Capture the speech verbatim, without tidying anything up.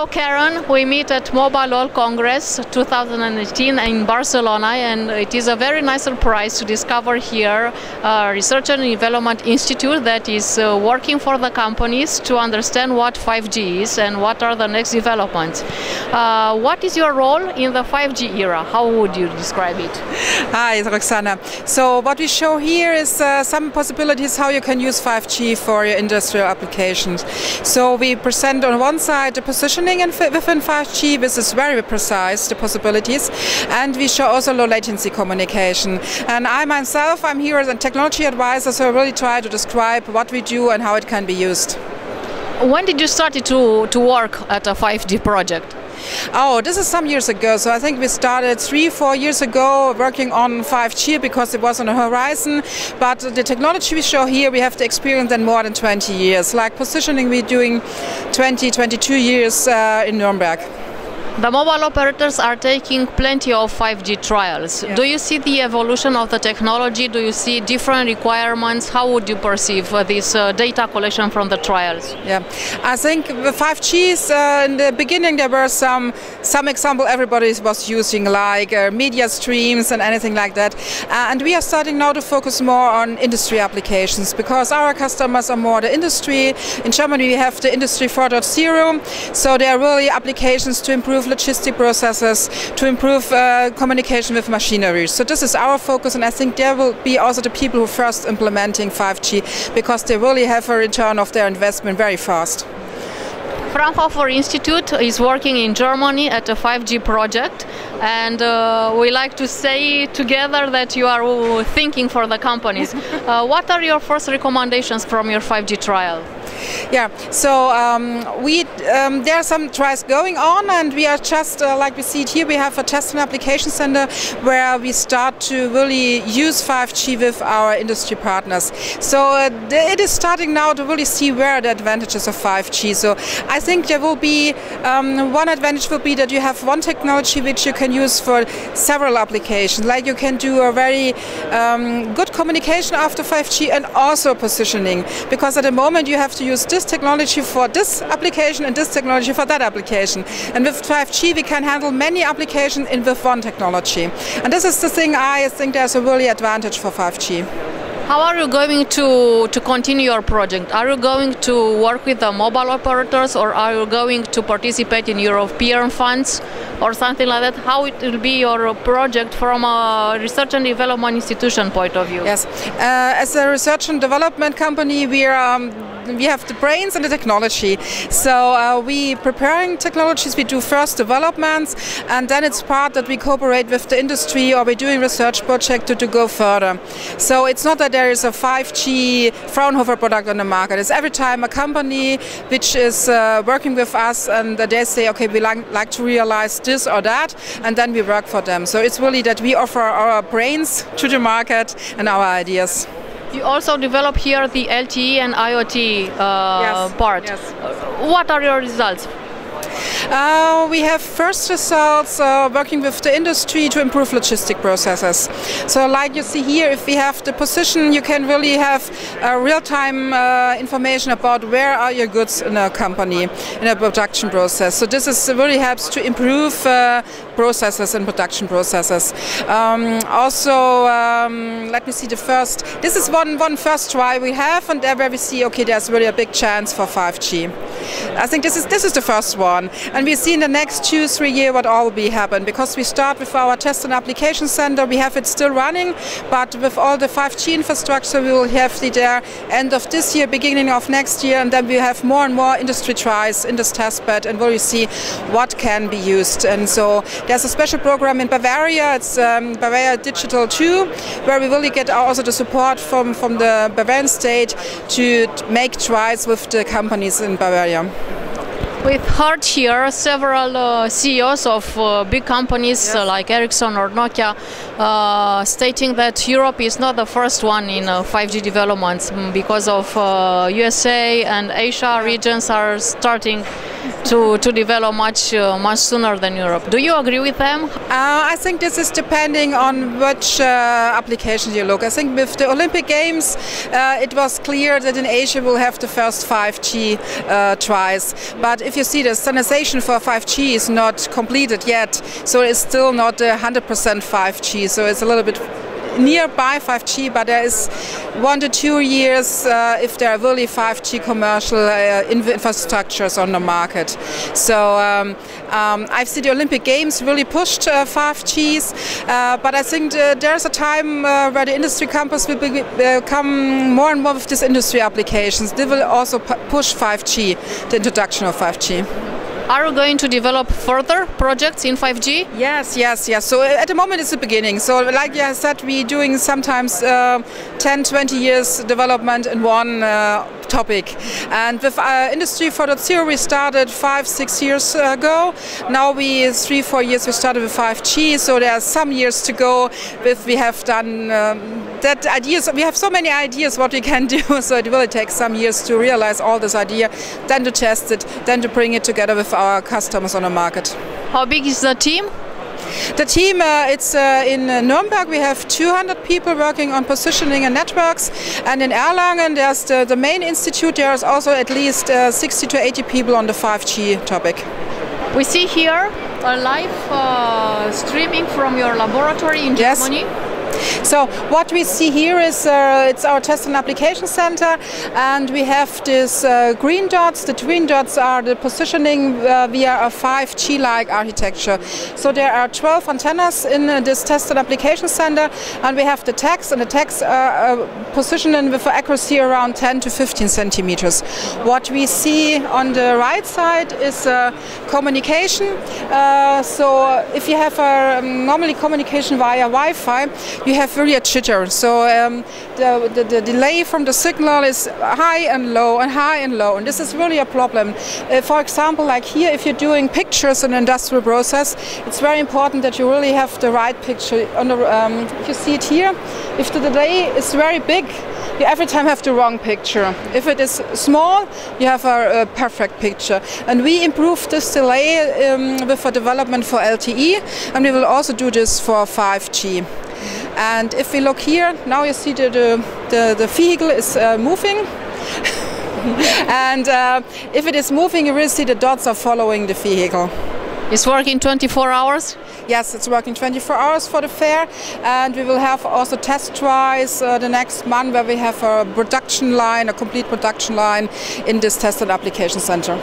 Hello Karen, we meet at Mobile World Congress two thousand eighteen in Barcelona, and it is a very nice surprise to discover here a research and development institute that is uh, working for the companies to understand what five G is and what are the next developments. Uh, what is your role in the five G era? How would you describe it? Hi, it's Roxana. So what we show here is uh, some possibilities how you can use five G for your industrial applications. So we present on one side the position Positioning within five G, this is very precise, the possibilities, and we show also low latency communication. And I myself, I'm here as a technology advisor, so I really try to describe what we do and how it can be used. When did you start to, to work at a five G project? Oh, this is some years ago, so I think we started three, four years ago working on five G because it was on the horizon, but the technology we show here, we have the experience in more than twenty years. Like positioning, we're doing twenty, twenty-two years uh, in Nuremberg. The mobile operators are taking plenty of five G trials. Yeah. Do you see the evolution of the technology? Do you see different requirements? How would you perceive uh, this uh, data collection from the trials? Yeah, I think the five Gs uh, in the beginning there were some some example everybody was using, like uh, media streams and anything like that. Uh, and we are starting now to focus more on industry applications because our customers are more the industry. In Germany we have the Industry four point oh, so there are really applications to improve logistic processes, to improve uh, communication with machinery. So this is our focus, and I think there will be also the people who first implementing five G because they really have a return of their investment very fast. Fraunhofer Institute is working in Germany at a five G project, and uh, we like to say together that you are thinking for the companies. uh, what are your first recommendations from your five G trial? Yeah, so um, we um, there are some trials going on, and we are just uh, like we see it here. We have a test and application center where we start to really use five G with our industry partners. So uh, it is starting now to really see where are the advantages of five G. So I think there will be um, one advantage will be that you have one technology which you can use for several applications. Like you can do a very um, good communication after five G and also positioning, because at the moment you have to use use this technology for this application and this technology for that application. And with five G we can handle many applications in with one technology. And this is the thing I think there's a really advantage for five G. How are you going to, to continue your project? Are you going to work with the mobile operators, or are you going to participate in European funds or something like that? How it will be your project from a research and development institution point of view? Yes, uh, as a research and development company we are um, we have the brains and the technology. So uh, we preparing technologies, we do first developments, and then it's part that we cooperate with the industry or we're doing research projects to, to go further. So it's not that there is a five G Fraunhofer product on the market. It's every time a company which is uh, working with us, and they say, okay, we like, like to realize this or that, and then we work for them. So it's really that we offer our brains to the market and our ideas. You also develop here the L T E and IoT uh, yes, part. Yes. What are your results? Uh, we have first results uh, working with the industry to improve logistic processes. So like you see here, if we have the position, you can really have uh, real-time uh, information about where are your goods in a company, in a production process. So this is really helps to improve uh, processes and production processes. Um, also, um, let me see the first, this is one, one first try we have, and there where we see, okay, there's really a big chance for five G. I think this is, this is the first one. And we see in the next two, three years what all will be happen, because we start with our test and application center, we have it still running, but with all the five G infrastructure we will have it there end of this year, beginning of next year, and then we have more and more industry tries in this test bed and where we see what can be used. And so there's a special program in Bavaria, it's um, Bavaria Digital two, where we really get also the support from, from the Bavarian state to make tries with the companies in Bavaria. We've heard here several uh, C E Os of uh, big companies, yes, uh, like Ericsson or Nokia, uh, stating that Europe is not the first one in uh, five G developments, because of uh, U S A and Asia regions are starting to, to develop much uh, much sooner than Europe. Do you agree with them? Uh, I think this is depending on which uh, application you look. I think with the Olympic Games uh, it was clear that in Asia we'll have the first five G uh, tries. But if you see the standardization for five G is not completed yet, so it's still not one hundred percent five G, so it's a little bit nearby five G, but there is one to two years uh, if there are really five G commercial uh, infrastructures on the market. So um, um, I've seen the Olympic Games really pushed uh, five Gs, uh, but I think uh, there's a time uh, where the industry campus will be, uh, come more and more with these industry applications. They will also pu push five G, the introduction of five G. Are we going to develop further projects in five G? Yes, yes, yes. So at the moment it's the beginning. So like I said, we're doing sometimes uh, ten, twenty years development in one uh, topic. And with uh, Industry four point oh we started five, six years ago. Now we, three, four years we started with five G. So there are some years to go with we have done um, that ideas. We have so many ideas what we can do. So it will take some years to realize all this idea, then to test it, then to bring it together with our customers on the market. How big is the team? The team, uh, it's uh, in Nuremberg we have two hundred people working on positioning and networks, and in Erlangen there's the, the main institute. There is also at least uh, sixty to eighty people on the five G topic. We see here a live uh, streaming from your laboratory in yes. Germany. So what we see here is uh, it's our test and application center, and we have these uh, green dots. The green dots are the positioning uh, via a five G-like architecture. So there are twelve antennas in uh, this test and application center, and we have the tags, and the tags are uh, positioned with accuracy around ten to fifteen centimeters. What we see on the right side is uh, communication. Uh, so if you have uh, normally communication via Wi-Fi, you have really a jitter, so um, the, the, the delay from the signal is high and low and high and low, and this is really a problem. Uh, for example, like here, if you're doing pictures in an industrial process, it's very important that you really have the right picture. On the, um, if you see it here, if the delay is very big, you every time have the wrong picture. If it is small, you have a, a perfect picture. And we improved this delay um, with a development for L T E, and we will also do this for five G. And if we look here, now you see the, the, the, the vehicle is uh, moving. And uh, if it is moving, you will see the dots are following the vehicle. It's working twenty-four hours? Yes, it's working twenty-four hours for the fair, and we will have also test tries uh, the next month where we have a production line, a complete production line in this test and application center.